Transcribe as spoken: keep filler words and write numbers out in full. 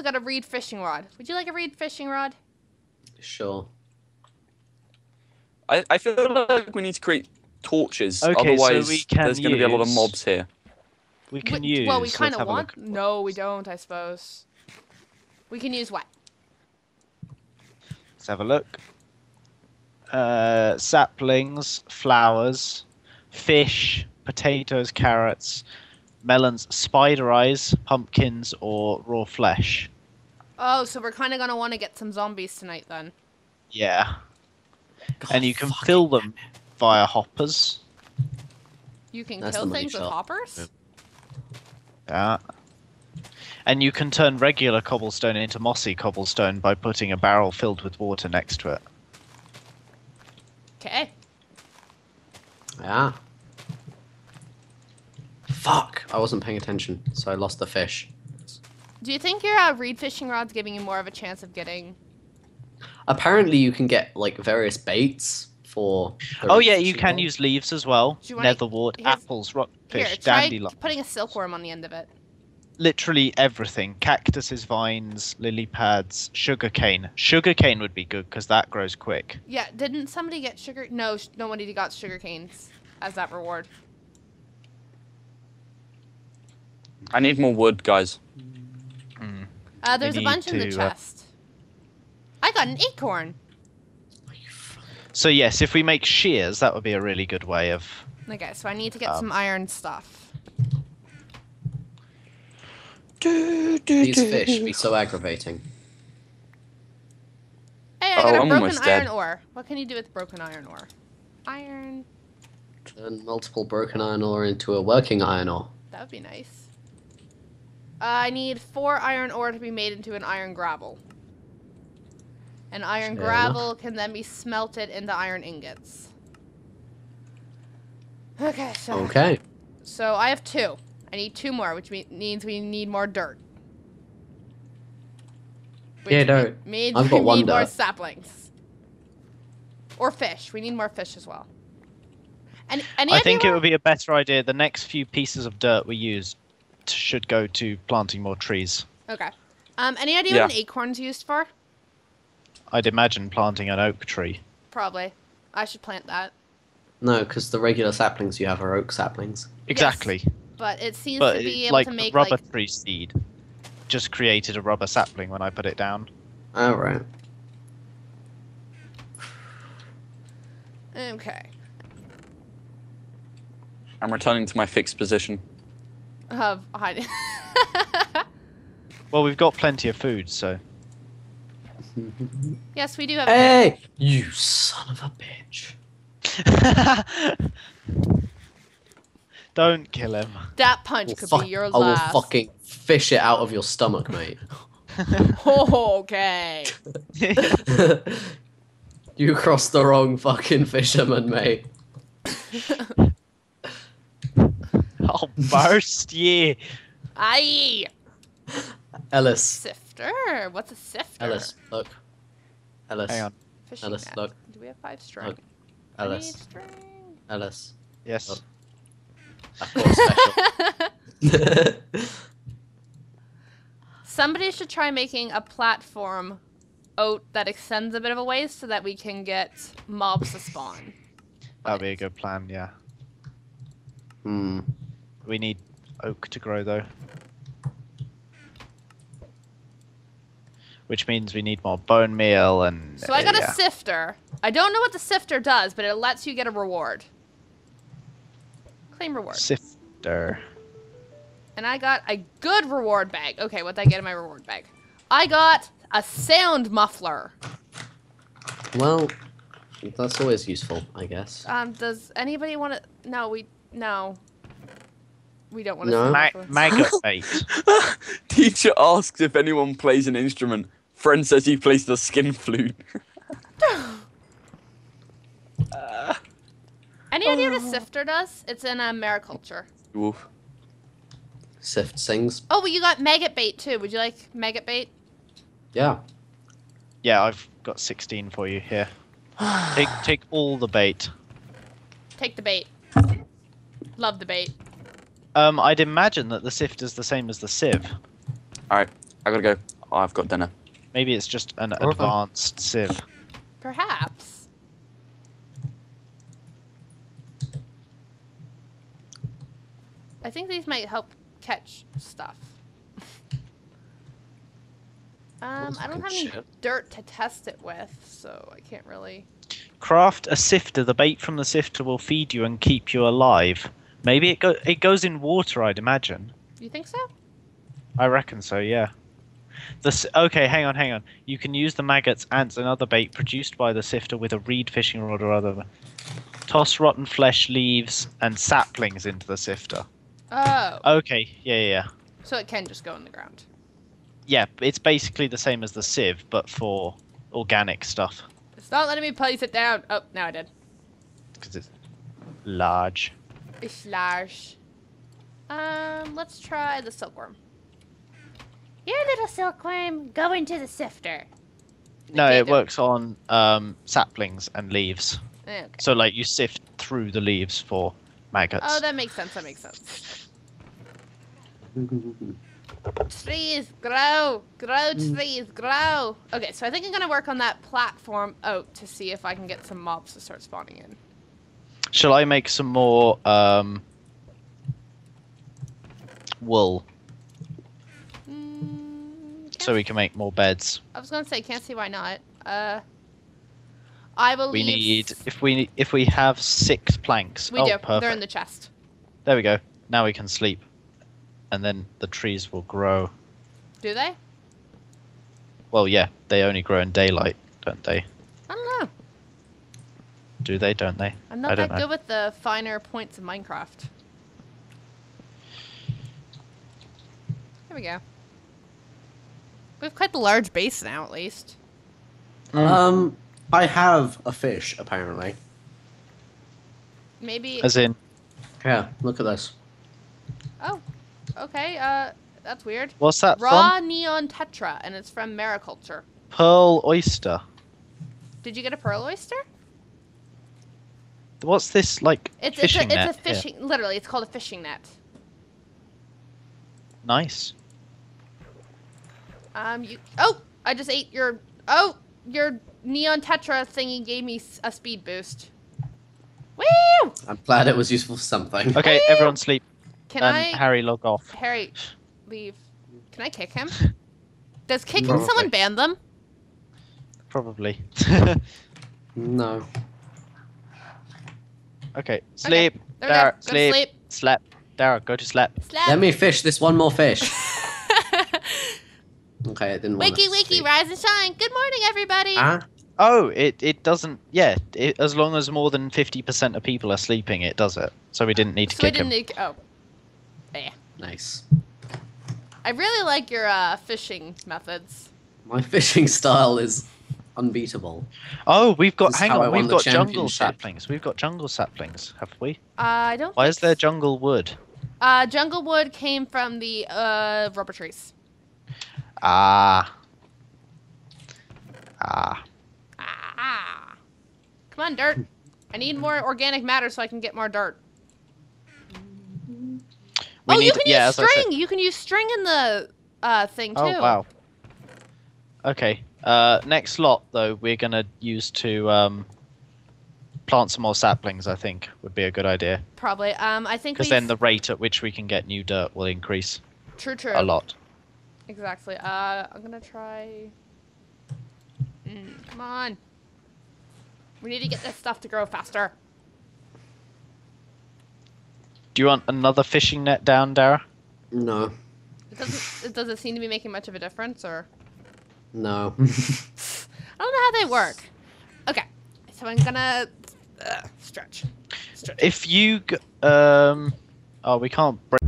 also got a reed fishing rod. Would you like a reed fishing rod? Sure. I, I feel like we need to create torches. Okay, otherwise so we can there's going to be a lot of mobs here. We can we, use... Well, we kind of want... No, we don't, I suppose. We can use what? Let's have a look. Uh, saplings, flowers, fish, potatoes, carrots, melons, spider eyes, pumpkins, or raw flesh. Oh, so we're kind of going to want to get some zombies tonight, then. Yeah. God, and you can kill them via hoppers. You can That's kill things shot. with hoppers? Yeah. Yeah. And you can turn regular cobblestone into mossy cobblestone by putting a barrel filled with water next to it. Okay. Yeah. Fuck! I wasn't paying attention, so I lost the fish. Do you think your uh, reed fishing rod's giving you more of a chance of getting... Apparently you can get, like, various baits for... Oh yeah, you can rod. use leaves as well. Netherwort, Here's... apples, rockfish, dandelions. Putting a silkworm on the end of it. Literally everything. Cactuses, vines, lily pads, sugarcane. Sugarcane would be good because that grows quick. Yeah, didn't somebody get sugar? No, nobody got sugarcanes as that reward. I need more wood, guys. Mm. Uh, there's a bunch to, in the chest. Uh... I got an acorn. So yes, if we make shears, that would be a really good way of... Okay, so I need to get um, some iron stuff. Do, do, These do, fish do. be so aggravating. Hey, I got oh, a I'm broken iron dead. ore. What can you do with broken iron ore? Iron. Turn multiple broken iron ore into a working iron ore. That would be nice. Uh, I need four iron ore to be made into an iron gravel. And iron Fair gravel enough. can then be smelted into iron ingots. Okay, so. Okay. So I have two. I need two more, which means we need more dirt. Which yeah, dirt. No, means I've we got one need dirt. more saplings. Or fish. We need more fish as well. And any I think more? it would be a better idea. The next few pieces of dirt we use should go to planting more trees. Okay. Um, any idea yeah. what an acorn's used for? I'd imagine planting an oak tree. Probably. I should plant that. No, because the regular saplings you have are oak saplings. Exactly. Yes. But it seems but to be able like to make rubber like... tree seed. Just created a rubber sapling when I put it down. All right. Okay. I'm returning to my fixed position. Of uh, hiding. Well, we've got plenty of food, so. Yes, we do have. Hey, food. You son of a bitch! Don't kill him. That punch could be your last. I will fucking fish it out of your stomach, mate. Okay. You crossed the wrong fucking fisherman, mate. I'll burst ye. Aye. Ellis. Sifter? What's a sifter? Ellis, look. Ellis. Hang on. Fishing Ellis, net. look. Do we have five string? Look. Ellis. String? Ellis. Yes. Look. Somebody should try making a platform out that extends a bit of a ways so that we can get mobs to spawn. That'd be a good plan, yeah. Hmm. We need oak to grow though. Which means we need more bone meal and... So I got uh, yeah. a sifter. I don't know what the sifter does, but it lets you get a reward. Claim reward. Sifter. And I got a good reward bag. Okay, what did I get in my reward bag? I got a sound muffler. Well, that's always useful, I guess. Um, does anybody want to? No, we no. We don't want to. No. Ma Maggot bait. Teacher asks if anyone plays an instrument. Friend says he plays the skin flute. uh. Any oh. idea what a sifter does? It's in uh, Mariculture. Oof. Sift sings. Oh, well, you got maggot bait too. Would you like maggot bait? Yeah. Yeah, I've got sixteen for you here. take take all the bait. Take the bait. Love the bait. Um, I'd imagine that the sift is the same as the sieve. All right, I gotta go. I've got dinner. Maybe it's just an okay. advanced sieve. Perhaps. I think these might help catch stuff. um, I don't have any shit. dirt to test it with, so I can't really... Craft a sifter. The bait from the sifter will feed you and keep you alive. Maybe it, go it goes in water, I'd imagine. You think so? I reckon so, yeah. The, okay, hang on, hang on. You can use the maggots, ants, and other bait produced by the sifter with a reed fishing rod or other. Toss rotten flesh, leaves, and saplings into the sifter. Oh. Okay, yeah, yeah, yeah. So it can just go in the ground. Yeah, it's basically the same as the sieve, but for organic stuff. It's not letting me place it down. Oh, now I did. Because it's large. It's large. Um, let's try the silkworm. Your little silkworm, go into the sifter. No, it works on um, saplings and leaves. Okay. So, like, you sift through the leaves for maggots. Oh, that makes sense. That makes sense. Trees, grow, grow, trees, grow. Okay, so I think I'm gonna work on that platform oak to see if I can get some mobs to start spawning in. Shall I make some more um, wool? So we can make more beds. I was gonna say, can't see why not. Uh, I believe we need if we if we have six planks. We oh, do. Perfect. They're in the chest. There we go. Now we can sleep, and then the trees will grow. Do they? Well, yeah. They only grow in daylight, don't they? I don't know. Do they? Don't they? I'm not I that good know. with the finer points of Minecraft. There we go. We've quite the large base now, at least. Um, I have a fish, apparently. Maybe... As in? Yeah, look at this. Oh, okay, uh, that's weird. What's that Raw from? Neon Tetra, and it's from Mariculture. Pearl Oyster. Did you get a Pearl Oyster? What's this, like, it's, fishing it's a, net? It's a fishing... Here. Literally, it's called a fishing net. Nice. Um, you, oh, I just ate your, oh, your Neon Tetra thingy gave me a speed boost. Woo! I'm glad it was useful for something. Okay, Woo! everyone sleep. Can um, I? Harry, log off. Harry, leave. Can I kick him? Does kicking Probably. someone ban them? Probably. No. Okay, sleep. Okay, there Dara, go. Go sleep. sleep. Slap. Dara, go to slap. slap. Let me fish this one more fish. Okay, I didn't want wakey, wakey, sleep. Rise and shine. Good morning, everybody. Huh? Oh, it, it doesn't... Yeah, it, as long as more than fifty percent of people are sleeping, it does it. So we didn't need to so kick we didn't him. Need, oh. Yeah. Nice. I really like your uh, fishing methods. My fishing style is unbeatable. Oh, we've got... Hang on, we've got jungle saplings. We've got jungle saplings, have we? Uh, I don't Why is there jungle wood? Uh, jungle wood came from the uh, rubber trees. Ah. Ah. Ah. Come on, dirt. I need more organic matter so I can get more dirt. We oh, need, you can yeah, use string. You can use string in the uh, thing, too. Oh, wow. Okay. Uh, next lot, though, we're going to use to um, plant some more saplings, I think, would be a good idea. Probably. Um, I think Because then the rate at which we can get new dirt will increase. True, true. A lot. Exactly. Uh, I'm gonna try... Mm, come on. We need to get this stuff to grow faster. Do you want another fishing net down, Dara? No. It doesn't, it doesn't seem to be making much of a difference, or...? No. I don't know how they work. Okay. So I'm gonna... Uh, stretch. stretch. If you... G um... Oh, we can't break...